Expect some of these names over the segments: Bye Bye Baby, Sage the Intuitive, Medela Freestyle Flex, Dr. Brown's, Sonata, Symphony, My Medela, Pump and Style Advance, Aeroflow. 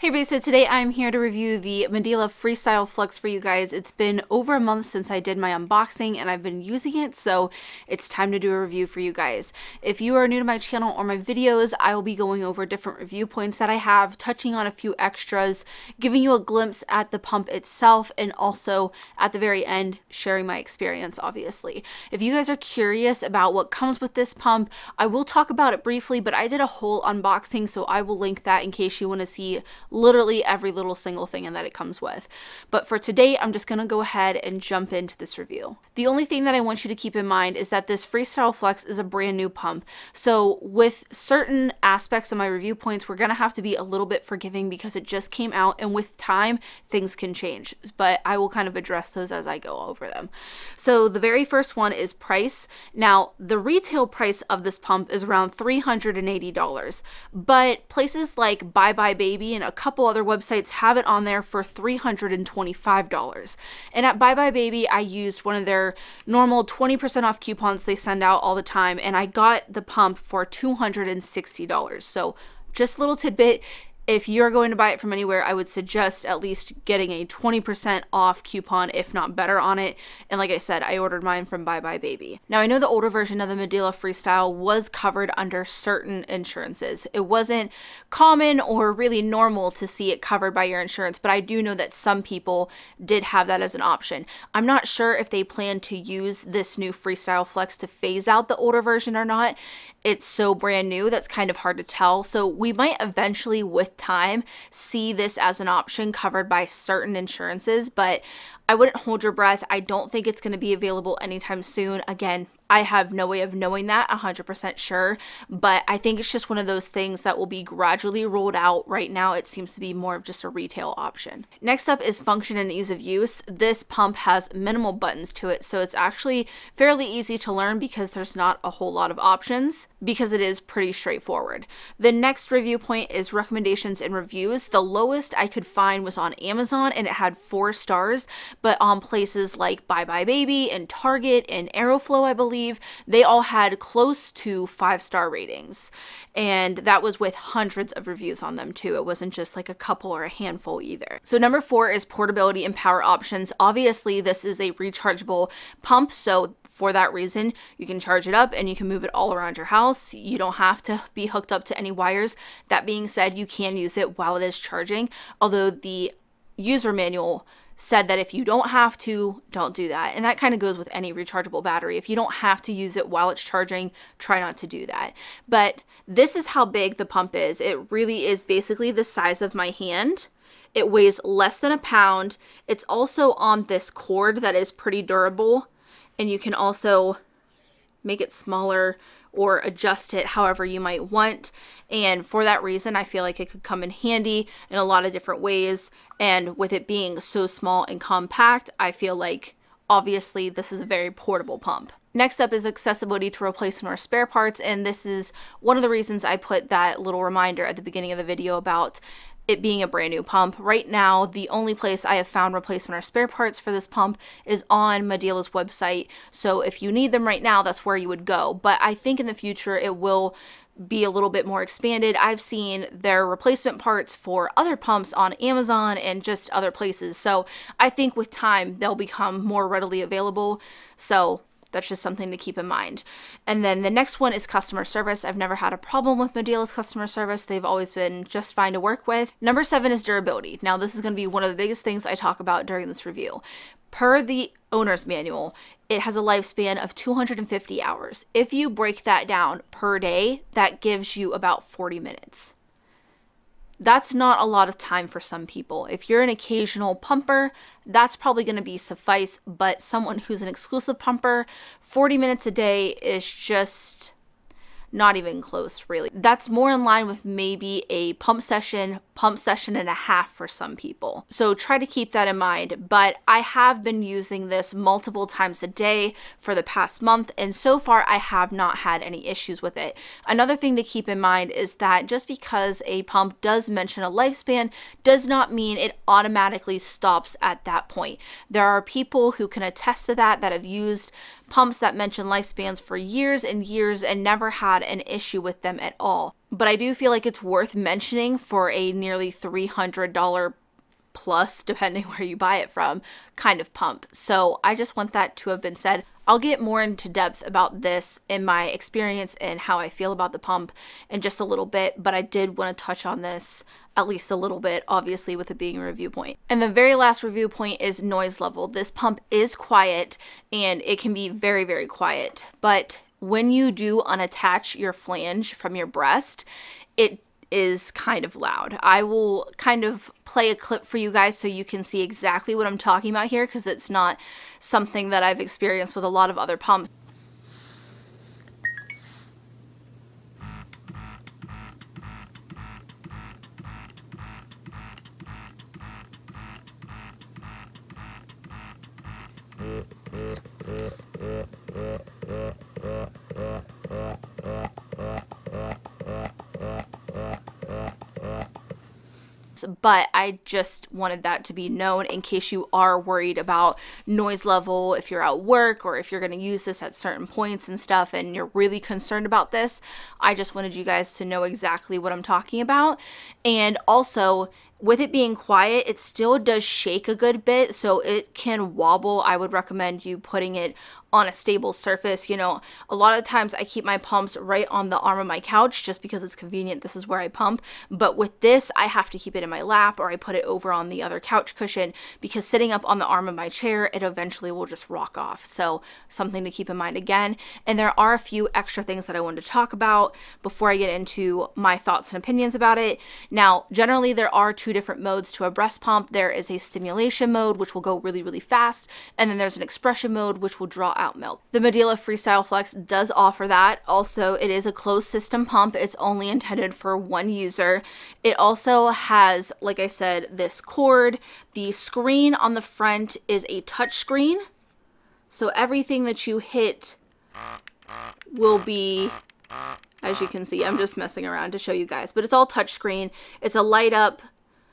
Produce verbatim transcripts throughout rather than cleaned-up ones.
Hey everybody, so today I'm here to review the Medela Freestyle Flex for you guys. It's been over a month since I did my unboxing and I've been using it, so it's time to do a review for you guys. If you are new to my channel or my videos, I will be going over different review points that I have, touching on a few extras, giving you a glimpse at the pump itself, and also at the very end, sharing my experience, obviously. If you guys are curious about what comes with this pump, I will talk about it briefly, but I did a whole unboxing, so I will link that in case you want to see literally every little single thing and that it comes with. But for today, I'm just gonna go ahead and jump into this review. The only thing that I want you to keep in mind is that this Freestyle Flex is a brand new pump. So with certain aspects of my review points, we're gonna have to be a little bit forgiving because it just came out, and with time, things can change. But I will kind of address those as I go over them. So the very first one is price. Now, the retail price of this pump is around three hundred eighty dollars, but places like Bye Bye Baby and a couple other websites have it on there for three hundred twenty-five dollars. And at Bye Bye Baby, I used one of their normal twenty percent off coupons they send out all the time, and I got the pump for two hundred sixty dollars. So just a little tidbit, if you're going to buy it from anywhere, I would suggest at least getting a twenty percent off coupon, if not better, on it. And like I said, I ordered mine from Bye Bye Baby. Now, I know the older version of the Medela Freestyle was covered under certain insurances. It wasn't common or really normal to see it covered by your insurance, but I do know that some people did have that as an option. I'm not sure if they plan to use this new Freestyle Flex to phase out the older version or not. It's so brand new, that's kind of hard to tell. So we might eventually, with time, see this as an option covered by certain insurances, but I wouldn't hold your breath. I don't think it's going to be available anytime soon. Again, I have no way of knowing that one hundred percent sure, but I think it's just one of those things that will be gradually rolled out. Right now, it seems to be more of just a retail option. Next up is function and ease of use. This pump has minimal buttons to it, so it's actually fairly easy to learn because there's not a whole lot of options, because it is pretty straightforward. The next review point is recommendations and reviews. The lowest I could find was on Amazon, and it had four stars, but on places like Bye Bye Baby and Target and Aeroflow, I believe, they all had close to five-star ratings, and that was with hundreds of reviews on them too. It wasn't just like a couple or a handful either. So number four is portability and power options. Obviously, this is a rechargeable pump, so for that reason, you can charge it up and you can move it all around your house. You don't have to be hooked up to any wires. That being said, you can use it while it is charging, although the user manual said that if you don't have to, don't do that. And that kind of goes with any rechargeable battery. If you don't have to use it while it's charging, try not to do that. But this is how big the pump is. It really is basically the size of my hand. It weighs less than a pound. It's also on this cord that is pretty durable, and you can also make it smaller or adjust it however you might want. And for that reason, I feel like it could come in handy in a lot of different ways. And with it being so small and compact, I feel like obviously this is a very portable pump. Next up is accessibility to replacement or spare parts. And this is one of the reasons I put that little reminder at the beginning of the video about it being a brand new pump. Right now, the only place I have found replacement or spare parts for this pump is on Medela's website. So if you need them right now, that's where you would go. But I think in the future, it will be a little bit more expanded. I've seen their replacement parts for other pumps on Amazon and just other places. So I think with time, they'll become more readily available. So that's just something to keep in mind. And then the next one is customer service. I've never had a problem with Medela's customer service. They've always been just fine to work with. Number seven is durability. Now, this is going to be one of the biggest things I talk about during this review. Per the owner's manual, it has a lifespan of two hundred fifty hours. If you break that down per day, that gives you about forty minutes. That's not a lot of time for some people. If you're an occasional pumper, that's probably going to be suffice, but someone who's an exclusive pumper, forty minutes a day is just not even close, really. That's more in line with maybe a pump session, pump session and a half for some people. So try to keep that in mind, but I have been using this multiple times a day for the past month, and so far I have not had any issues with it. Another thing to keep in mind is that just because a pump does mention a lifespan does not mean it automatically stops at that point. There are people who can attest to that, that have used pumps that mention lifespans for years and years and never had an issue with them at all. but I do feel like it's worth mentioning for a nearly three hundred dollars plus, depending where you buy it from, kind of pump. So I just want that to have been said. I'll get more into depth about this in my experience and how I feel about the pump in just a little bit, but I did want to touch on this at least a little bit, obviously with it being a review point. And the very last review point is noise level. This pump is quiet and it can be very, very quiet, but when you do unattach your flange from your breast, it is kind of loud. I will kind of play a clip for you guys so you can see exactly what I'm talking about here, because it's not something that I've experienced with a lot of other pumps. But I just wanted that to be known in case you are worried about noise level if you're at work or if you're going to use this at certain points and stuff and you're really concerned about this. I just wanted you guys to know exactly what I'm talking about. And also, with it being quiet, it still does shake a good bit, so it can wobble. I would recommend you putting it on a stable surface. You know, a lot of times I keep my pumps right on the arm of my couch just because it's convenient. This is where I pump. But with this, I have to keep it in my lap, or I put it over on the other couch cushion, because sitting up on the arm of my chair, it eventually will just rock off. So something to keep in mind again. And there are a few extra things that I wanted to talk about before I get into my thoughts and opinions about it. Now, generally, there are two different modes to a breast pump. There is a stimulation mode, which will go really, really fast, and then there's an expression mode, which will draw out milk. The Medela Freestyle Flex does offer that. Also, it is a closed system pump. It's only intended for one user. It also has, like I said, this cord. The screen on the front is a touch screen, so everything that you hit will be, as you can see, I'm just messing around to show you guys, but it's all touch screen. It's a light up,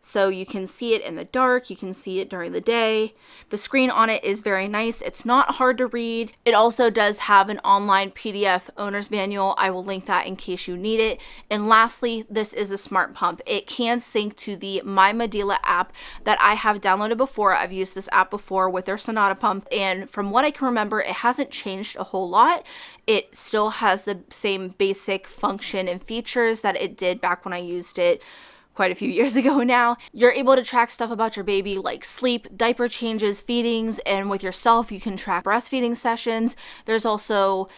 so you can see it in the dark, you can see it during the day. The screen on it is very nice. It's not hard to read. It also does have an online P D F owner's manual. I will link that in case you need it. And lastly, this is a smart pump. It can sync to the My Medela app that I have downloaded before. I've used this app before with their Sonata pump, and from what I can remember, it hasn't changed a whole lot. It still has the same basic function and features that it did back when I used it quite a few years ago now. You're able to track stuff about your baby, like sleep, diaper changes, feedings, and with yourself you can track breastfeeding sessions. There's also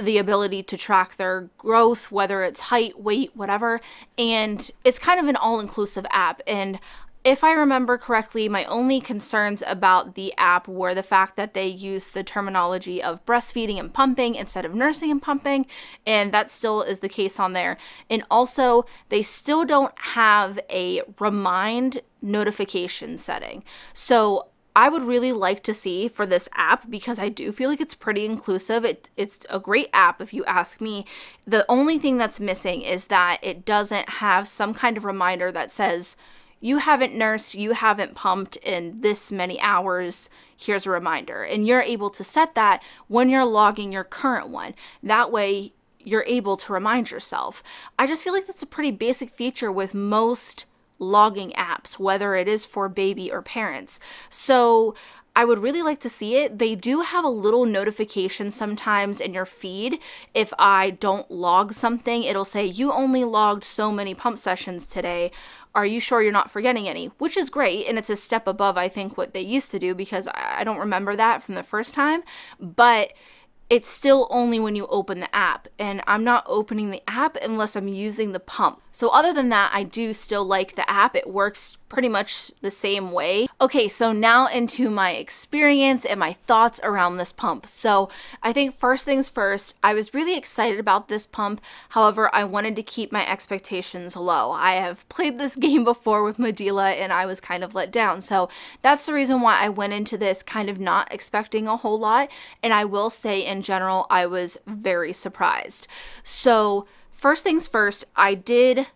the ability to track their growth, whether it's height, weight, whatever, and it's kind of an all-inclusive app. And if I remember correctly, my only concerns about the app were the fact that they used the terminology of breastfeeding and pumping instead of nursing and pumping, and that still is the case on there. And also, they still don't have a remind notification setting. So I would really like to see for this app, because I do feel like it's pretty inclusive. It, it's a great app if you ask me. The only thing that's missing is that it doesn't have some kind of reminder that says, you haven't nursed, you haven't pumped in this many hours, here's a reminder. And you're able to set that when you're logging your current one. That way, you're able to remind yourself. I just feel like that's a pretty basic feature with most logging apps, whether it is for baby or parents. So I would really like to see it. They do have a little notification sometimes in your feed. If I don't log something, it'll say, you only logged so many pump sessions today. Are you sure you're not forgetting any? Which is great, and it's a step above, I think, what they used to do, because I don't remember that from the first time, but it's still only when you open the app, and I'm not opening the app unless I'm using the pump. So other than that, I do still like the app. It works pretty much the same way. Okay, so now into my experience and my thoughts around this pump. So I think first things first, I was really excited about this pump. However, I wanted to keep my expectations low. I have played this game before with Medela and I was kind of let down. So that's the reason why I went into this kind of not expecting a whole lot. And I will say in general, I was very surprised. So first things first, I did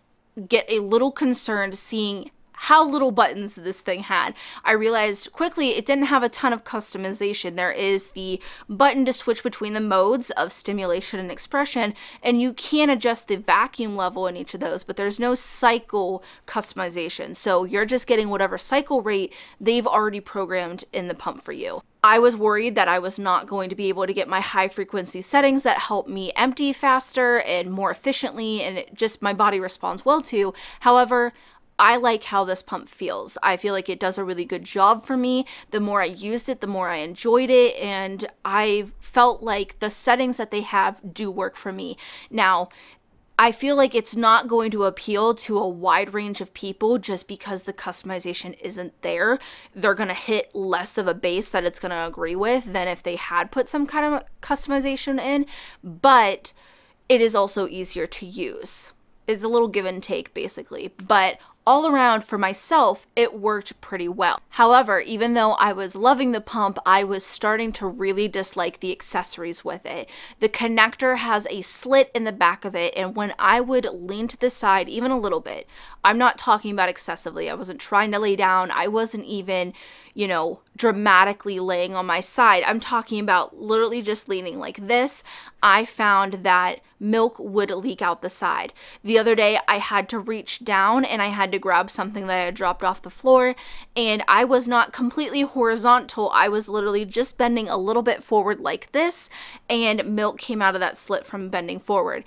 get a little concerned seeing how little buttons this thing had. I realized quickly it didn't have a ton of customization. There is the button to switch between the modes of stimulation and expression, and you can adjust the vacuum level in each of those, but there's no cycle customization. So you're just getting whatever cycle rate they've already programmed in the pump for you. I was worried that I was not going to be able to get my high frequency settings that help me empty faster and more efficiently, and it just my body responds well to. However, I like how this pump feels. I feel like it does a really good job for me. The more I used it, the more I enjoyed it, and I felt like the settings that they have do work for me. Now, I feel like it's not going to appeal to a wide range of people just because the customization isn't there. They're going to hit less of a base that it's going to agree with than if they had put some kind of customization in, but it is also easier to use. It's a little give and take, basically, but all around for myself, it worked pretty well. However, even though I was loving the pump, I was starting to really dislike the accessories with it. The connector has a slit in the back of it, and when I would lean to the side even a little bit, I'm not talking about excessively. I wasn't trying to lay down. I wasn't even, you know, dramatically laying on my side. I'm talking about literally just leaning like this. I found that milk would leak out the side. The other day, I had to reach down and I had to grab something that I had dropped off the floor, and I was not completely horizontal. I was literally just bending a little bit forward like this, and milk came out of that slit from bending forward.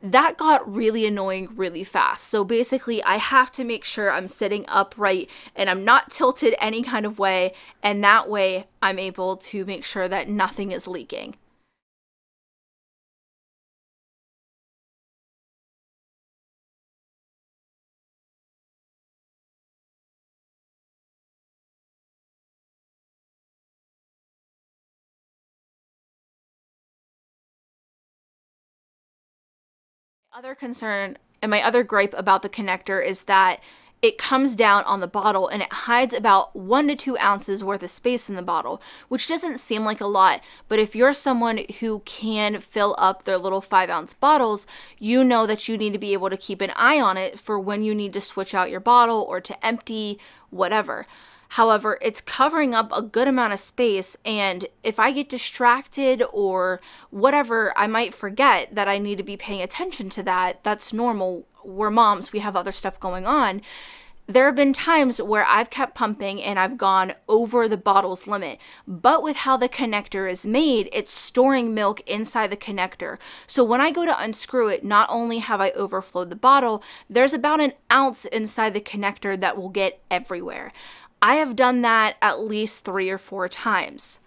That got really annoying really fast. So basically, I have to make sure I'm sitting upright and I'm not tilted any kind of way, and that way I'm able to make sure that nothing is leaking. Other concern and my other gripe about the connector is that it comes down on the bottle and it hides about one to two ounces worth of space in the bottle, which doesn't seem like a lot, but if you're someone who can fill up their little five ounce bottles, you know that you need to be able to keep an eye on it for when you need to switch out your bottle or to empty, whatever. However, it's covering up a good amount of space, and if I get distracted or whatever, I might forget that I need to be paying attention to that. That's normal. We're moms, we have other stuff going on. There have been times where I've kept pumping and I've gone over the bottle's limit, but with how the connector is made, it's storing milk inside the connector. So when I go to unscrew it, not only have I overflowed the bottle, there's about an ounce inside the connector that will get everywhere. I have done that at least three or four times.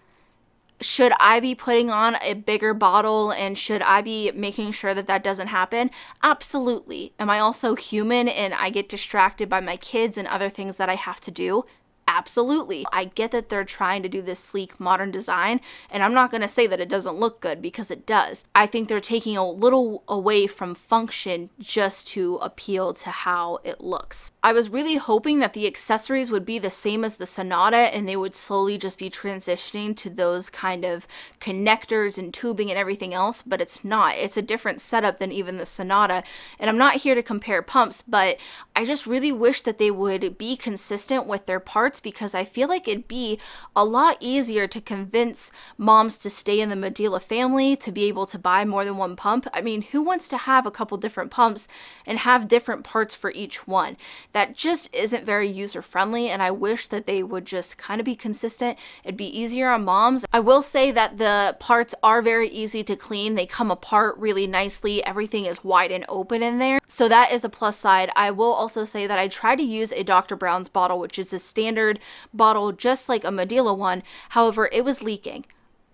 Should I be putting on a bigger bottle and should I be making sure that that doesn't happen? Absolutely. Am I also human and I get distracted by my kids and other things that I have to do? Absolutely. I get that they're trying to do this sleek modern design, and I'm not going to say that it doesn't look good because it does. I think they're taking a little away from function just to appeal to how it looks. I was really hoping that the accessories would be the same as the Sonata and they would slowly just be transitioning to those kind of connectors and tubing and everything else, but it's not. It's a different setup than even the Sonata, and I'm not here to compare pumps, but I just really wish that they would be consistent with their parts, because I feel like it'd be a lot easier to convince moms to stay in the Medela family, to be able to buy more than one pump. I mean, who wants to have a couple different pumps and have different parts for each one? That just isn't very user-friendly, and I wish that they would just kind of be consistent. It'd be easier on moms. I will say that the parts are very easy to clean. They come apart really nicely. Everything is wide and open in there, so that is a plus side. I will also say that I try to use a Doctor Brown's bottle, which is a standard bottle just like a Medela one. However, it was leaking.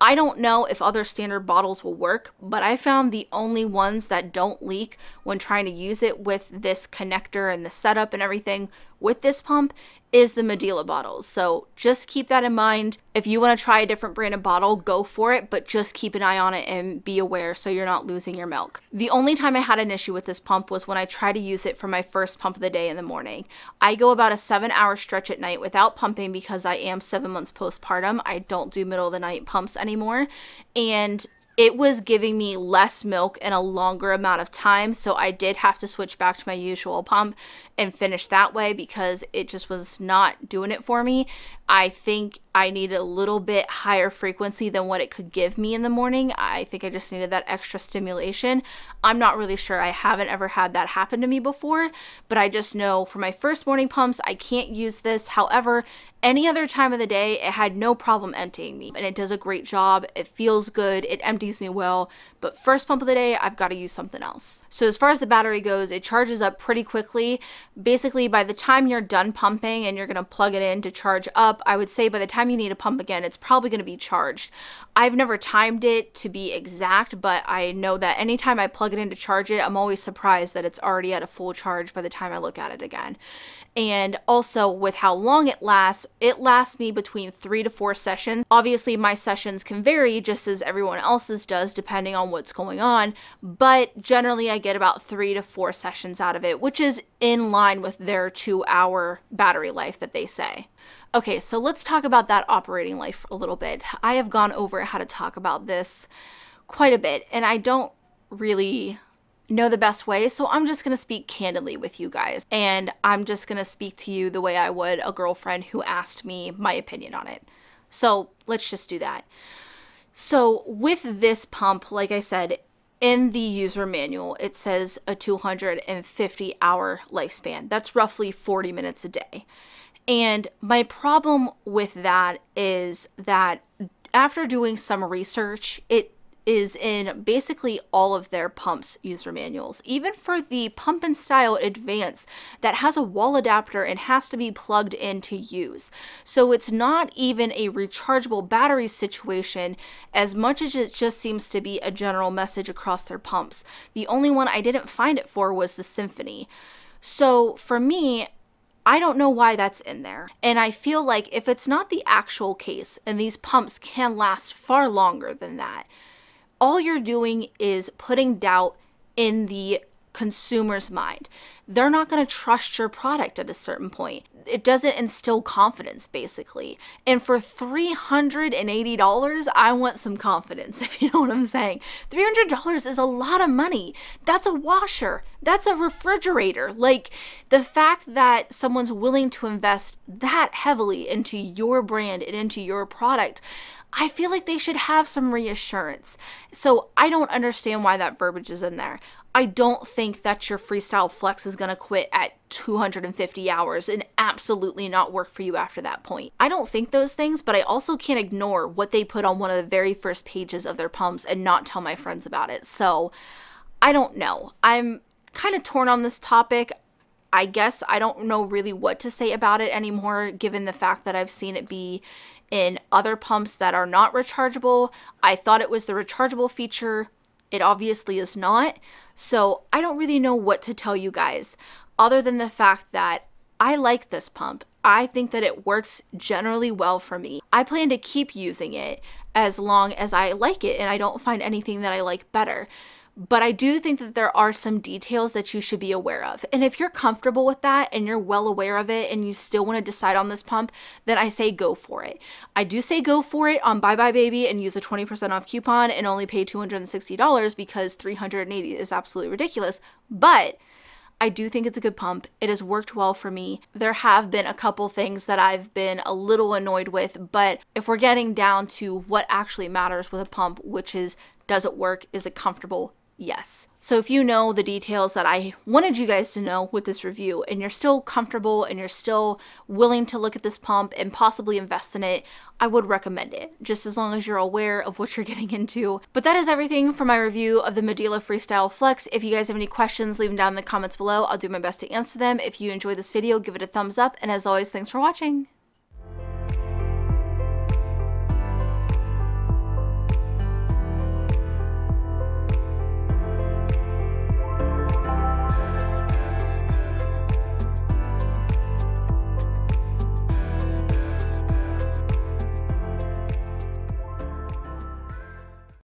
I don't know if other standard bottles will work, but I found the only ones that don't leak when trying to use it with this connector and the setup and everything with this pump is the Medela bottles. So just keep that in mind. If you want to try a different brand of bottle, go for it, but just keep an eye on it and be aware so you're not losing your milk. The only time I had an issue with this pump was when I tried to use it for my first pump of the day in the morning. I go about a seven hour stretch at night without pumping because I am seven months postpartum. I don't do middle of the night pumps anymore, and it was giving me less milk in a longer amount of time, so I did have to switch back to my usual pump and finish that way because it just was not doing it for me. I think I needed a little bit higher frequency than what it could give me in the morning. I think I just needed that extra stimulation. I'm not really sure. I haven't ever had that happen to me before, but I just know for my first morning pumps, I can't use this. However, any other time of the day, it had no problem emptying me, and it does a great job. It feels good. It empties me well, but first pump of the day, I've got to use something else. So as far as the battery goes, it charges up pretty quickly. Basically, by the time you're done pumping and you're going to plug it in to charge up, I would say by the time you need to pump again, it's probably going to be charged. I've never timed it to be exact, but I know that anytime I plug it in to charge it, I'm always surprised that it's already at a full charge by the time I look at it again. And also with how long it lasts, it lasts me between three to four sessions. Obviously, my sessions can vary just as everyone else's does depending on what's going on, but generally I get about three to four sessions out of it, which is in line with their two-hour battery life that they say. Okay, so let's talk about that operating life a little bit. I have gone over how to talk about this quite a bit, and I don't really know the best way, so I'm just going to speak candidly with you guys, and I'm just going to speak to you the way I would a girlfriend who asked me my opinion on it. So let's just do that. So with this pump, like I said, in the user manual, it says a two hundred fifty hour lifespan. That's roughly forty minutes a day. And my problem with that is that after doing some research, it is in basically all of their pumps user manuals. Even for the Pump and Style Advance that has a wall adapter and has to be plugged in to use. So it's not even a rechargeable battery situation as much as it just seems to be a general message across their pumps. The only one I didn't find it for was the Symphony. So for me, I don't know why that's in there. And I feel like if it's not the actual case, and these pumps can last far longer than that, all you're doing is putting doubt in the consumer's mind. They're not going to trust your product at a certain point. It doesn't instill confidence, basically. And for three hundred eighty dollars, I want some confidence, if you know what I'm saying. three hundred dollars is a lot of money. That's a washer. That's a refrigerator. Like, the fact that someone's willing to invest that heavily into your brand and into your product, I feel like they should have some reassurance. So I don't understand why that verbiage is in there. I don't think that your Freestyle Flex is going to quit at two hundred fifty hours and absolutely not work for you after that point. I don't think those things, but I also can't ignore what they put on one of the very first pages of their pumps and not tell my friends about it. So I don't know. I'm kind of torn on this topic. I guess I don't know really what to say about it anymore, given the fact that I've seen it be in other pumps that are not rechargeable. I thought it was the rechargeable feature. It obviously is not. So I don't really know what to tell you guys other than the fact that I like this pump. I think that it works generally well for me. I plan to keep using it as long as I like it and I don't find anything that I like better. But I do think that there are some details that you should be aware of. And if you're comfortable with that and you're well aware of it and you still want to decide on this pump, then I say go for it. I do say go for it on Bye Bye Baby and use a twenty percent off coupon and only pay two hundred sixty dollars because three hundred eighty dollars is absolutely ridiculous. But I do think it's a good pump. It has worked well for me. There have been a couple things that I've been a little annoyed with, but if we're getting down to what actually matters with a pump, which is, does it work? Is it comfortable? Yes. So if you know the details that I wanted you guys to know with this review and you're still comfortable and you're still willing to look at this pump and possibly invest in it, I would recommend it, just as long as you're aware of what you're getting into. But that is everything for my review of the Medela Freestyle Flex. If you guys have any questions, leave them down in the comments below. I'll do my best to answer them. If you enjoyed this video, give it a thumbs up. And as always, thanks for watching.